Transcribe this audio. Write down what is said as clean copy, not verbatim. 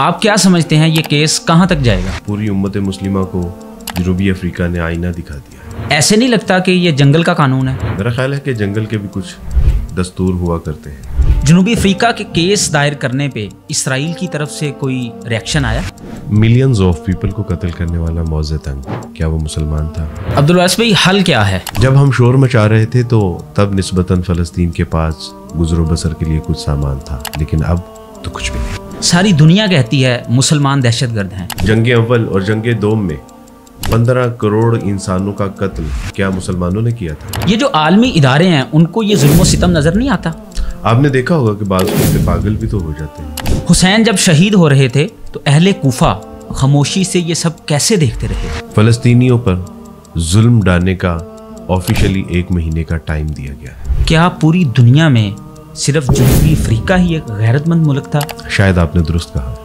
आप क्या समझते हैं ये केस कहां तक जाएगा? पूरी उम्मत मुस्लिमा को जनूबी अफ्रीका ने आईना दिखा दिया। ऐसे नहीं लगता कि ये जंगल का कानून है? मेरा ख्याल है कि जंगल के भी कुछ दस्तूर हुआ करते हैं। जनूबी अफ्रीका के केस दायर करने पे इसराइल की तरफ से कोई रिएक्शन आया? मिलियंस ऑफ पीपल को कत्ल करने वाला मौजतंग क्या वो मुसलमान था? अब्दुल वारिस भाई हल क्या है? जब हम शोर मचा रहे थे तो तब निस्बतन फलस्तीन के पास गुजरो बसर के लिए कुछ सामान था, लेकिन अब तो कुछ भी नहीं। सारी दुनिया कहती है मुसलमान दहशतगर्द हैं। जंगे अव्वल और जंगे दोम में 15 करोड़ इंसानों का कत्ल क्या मुसलमानों ने किया था? ये जो आलमी इदारे हैं उनको ये जुल्म और सितम नजर नहीं आता? आपने देखा होगा कि बाज़ कुत्ते पागल भी तो हो जाते हैं। हुसैन जब शहीद हो रहे थे तो अहले कूफा खामोशी से ये सब कैसे देखते रहे? फलस्तीनियों पर जुल्म डालने का ऑफिशियली 1 महीने का टाइम दिया गया। क्या पूरी दुनिया में सिर्फ जनूबी अफ्रीका ही एक गैरतमंद मुल्क था? शायद आपने दुरुस्त कहा।